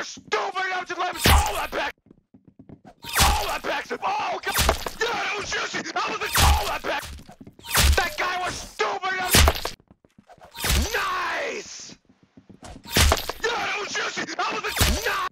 are stupid. I'm just letting all that back. Oh God, yeah, it was juicy. I was like, all that back. That guy was stupid. Nice. Yeah, it was juicy. I was like, nice.